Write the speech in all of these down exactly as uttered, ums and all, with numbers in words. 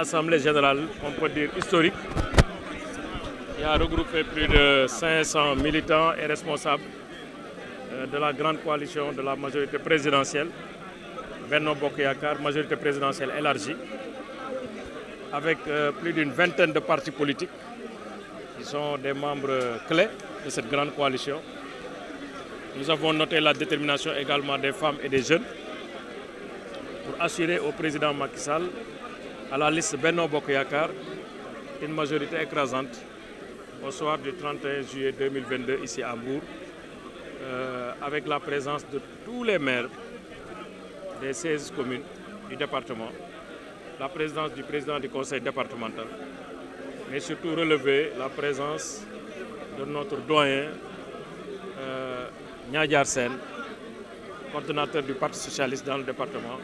assemblée générale, on peut dire historique, qui a regroupé plus de cinq cents militants et responsables de la grande coalition de la majorité présidentielle, Benno Bokk Yakaar, majorité présidentielle élargie, avec plus d'une vingtaine de partis politiques qui sont des membres clés de cette grande coalition. Nous avons noté la détermination également des femmes et des jeunes pour assurer au président Macky Sall, à la liste Benno Bokk Yakaar, une majorité écrasante au soir du trente et un juillet deux mille vingt-deux ici à Mbour, euh, avec la présence de tous les maires des seize communes du département, la présence du président du conseil départemental, mais surtout relever la présence de notre doyen euh, Nya Yarsen, coordinateur du Parti socialiste dans le département,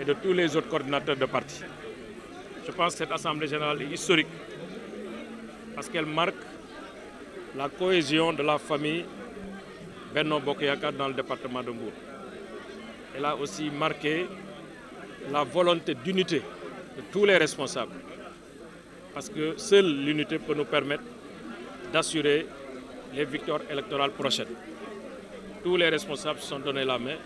et de tous les autres coordinateurs de parti. Je pense que cette Assemblée générale est historique parce qu'elle marque la cohésion de la famille Benno Bokk Yakaar dans le département de Mbour. Elle a aussi marqué la volonté d'unité de tous les responsables, parce que seule l'unité peut nous permettre d'assurer les victoires électorales prochaines. Tous les responsables se sont donnés la main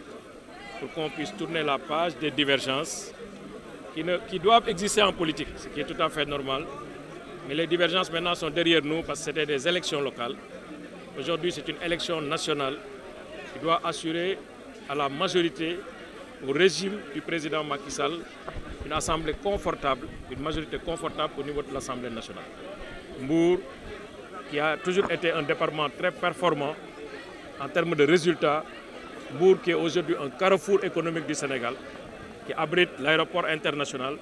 pour qu'on puisse tourner la page des divergences qui, ne, qui doivent exister en politique, ce qui est tout à fait normal. Mais les divergences maintenant sont derrière nous parce que c'était des élections locales. Aujourd'hui, c'est une élection nationale qui doit assurer à la majorité, au régime du président Macky Sall, une assemblée confortable, une majorité confortable au niveau de l'Assemblée nationale. Mbour, qui a toujours été un département très performant en termes de résultats, Mbour qui est aujourd'hui un carrefour économique du Sénégal, qui abrite l'aéroport international,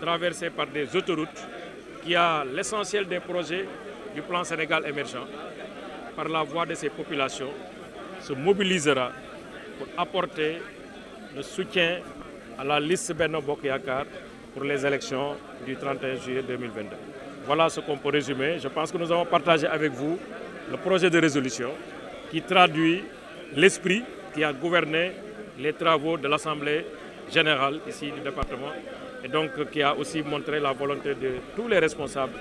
traversé par des autoroutes, qui a l'essentiel des projets du plan Sénégal émergent, par la voix de ses populations, se mobilisera pour apporter le soutien à la liste Benno Bokk Yakaar pour les élections du trente et un juillet deux mille vingt-deux. Voilà ce qu'on peut résumer. Je pense que nous avons partagé avec vous le projet de résolution qui traduit l'esprit qui a gouverné les travaux de l'Assemblée générale ici du département et donc qui a aussi montré la volonté de tous les responsables,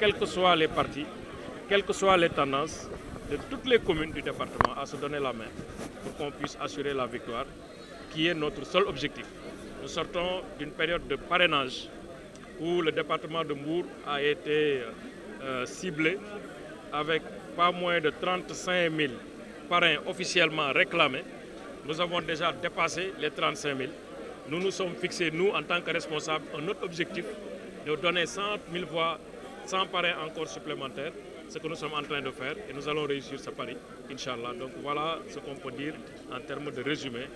quels que soient les partis, quelles que soient les tendances, de toutes les communes du département à se donner la main pour qu'on puisse assurer la victoire, qui est notre seul objectif. Nous sortons d'une période de parrainage où le département de Mbour a été euh, ciblé avec pas moins de trente-cinq mille parrains officiellement réclamés. Nous avons déjà dépassé les trente-cinq mille. Nous nous sommes fixés, nous, en tant que responsables, un autre objectif de donner cent mille voix, cent parrains encore supplémentaires, ce que nous sommes en train de faire et nous allons réussir ce pari, Inch'Allah. Donc voilà ce qu'on peut dire en termes de résumé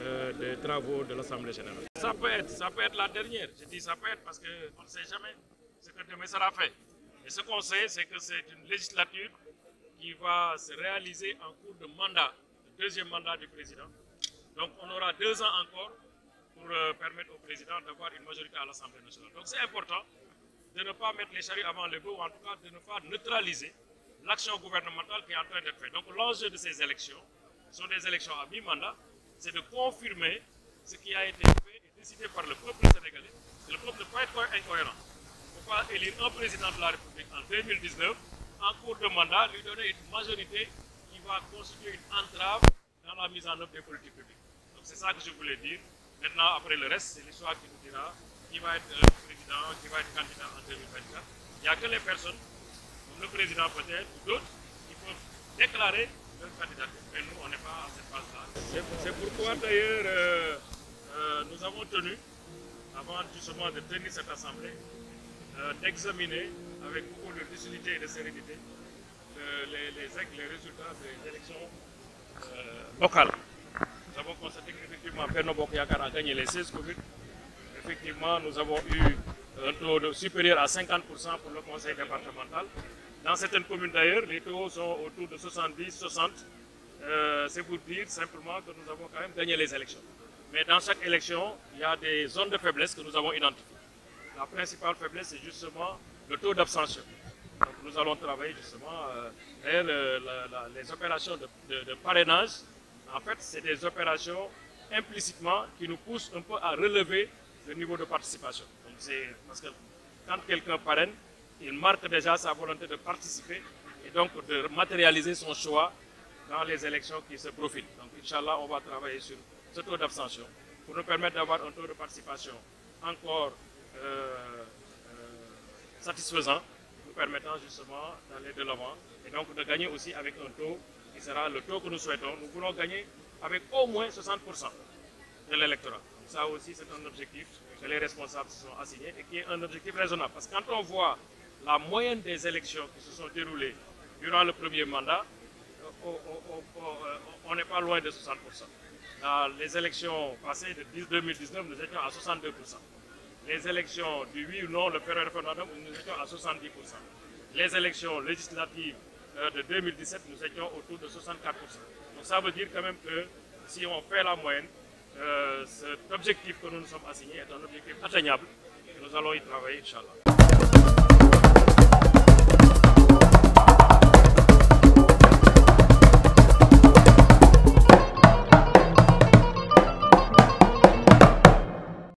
euh, des travaux de l'Assemblée générale. Ça peut être, ça peut être la dernière. Je dis ça peut être parce qu'on ne sait jamais ce que demain sera fait. Et ce qu'on sait, c'est que c'est une législature qui va se réaliser en cours de mandat, le deuxième mandat du président. Donc on aura deux ans encore pour euh, permettre au président d'avoir une majorité à l'Assemblée nationale. Donc c'est important de ne pas mettre les charrues avant les bœufs, ou en tout cas de ne pas neutraliser l'action gouvernementale qui est en train d'être faite. Donc l'enjeu de ces élections, ce sont des élections à mi-mandat, c'est de confirmer ce qui a été fait et décidé par le peuple sénégalais. Et le peuple ne peut pas être incohérent. Il ne faut pas élire un président de la République en deux mille dix-neuf, en cours de mandat, lui donner une majorité qui va constituer une entrave dans la mise en œuvre des politiques publiques. Donc c'est ça que je voulais dire. Maintenant, après le reste, c'est l'histoire qui nous dira qui va être président, qui va être candidat en deux mille vingt-quatre. Il n'y a que les personnes, comme le président peut-être, ou d'autres, qui peuvent déclarer leur candidature. Mais nous, on n'est pas à cette phase-là. C'est pourquoi d'ailleurs euh, euh, nous avons tenu, avant justement de tenir cette assemblée, euh, d'examiner avec beaucoup de lucidité et de sérénité euh, les, les, les résultats des élections euh, locales. Nous avons constaté qu'effectivement, Benno Bokk Yakaar a gagné les seize communes. Effectivement, nous avons eu un taux de, supérieur à cinquante pour cent pour le conseil départemental. Dans certaines communes d'ailleurs, les taux sont autour de soixante-dix, soixante. Euh, C'est pour dire simplement que nous avons quand même gagné les élections. Mais dans chaque élection, il y a des zones de faiblesse que nous avons identifiées. La principale faiblesse, c'est justement le taux d'abstention. Donc nous allons travailler justement euh, vers euh, la, la, les opérations de, de, de parrainage. En fait, c'est des opérations implicitement qui nous poussent un peu à relever le niveau de participation. Donc parce que quand quelqu'un parraine, il marque déjà sa volonté de participer et donc de matérialiser son choix dans les élections qui se profilent. Donc, Inch'Allah, on va travailler sur ce taux d'abstention pour nous permettre d'avoir un taux de participation encore euh, euh, satisfaisant, nous permettant justement d'aller de l'avant et donc de gagner aussi avec un taux qui sera le taux que nous souhaitons. Nous voulons gagner avec au moins soixante pour cent de l'électorat. Ça aussi, c'est un objectif que les responsables se sont assignés et qui est un objectif raisonnable. Parce que quand on voit la moyenne des élections qui se sont déroulées durant le premier mandat, on n'est pas loin de soixante pour cent. Dans les élections passées de deux mille dix-neuf, nous étions à soixante-deux pour cent. Les élections du oui ou non, le premier référendum, nous étions à soixante-dix pour cent. Les élections législatives de deux mille dix-sept, nous étions autour de soixante-quatre pour cent. Donc ça veut dire quand même que si on fait la moyenne, euh, cet objectif que nous nous sommes assignés est un objectif atteignable et nous allons y travailler, Inch'Allah.